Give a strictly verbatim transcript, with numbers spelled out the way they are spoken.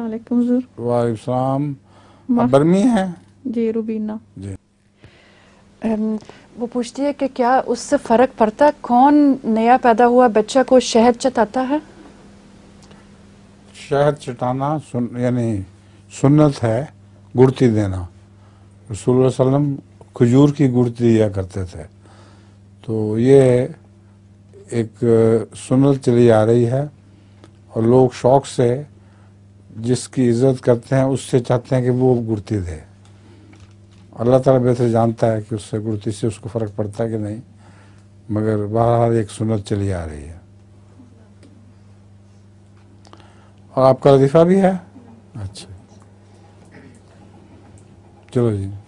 अस्सलामुअलैकुम हुजूर। वालेकुम सलाम। बर्मी है जी, रुबीना जी। वो पूछती है कि क्या उससे फ़र्क पड़ता है, कौन नया पैदा हुआ बच्चा को शहद चटाता है? शहद चटाना सुन, यानी सुन्नत है, गुड़ती देना। रसूलुल्लाह सल्लम खजूर की गुड़ती दिया करते थे, तो ये एक सुन्नत चली आ रही है। और लोग शौक से जिसकी इज्जत करते हैं उससे चाहते हैं कि वो गुड़ती दे। अल्लाह ताला बेहतर जानता है कि उससे गुड़ती से उसको फ़र्क पड़ता है कि नहीं, मगर बहरहाल एक सुन्नत चली आ रही है। और आपका लतीफ़ा भी है? अच्छा, चलो जी।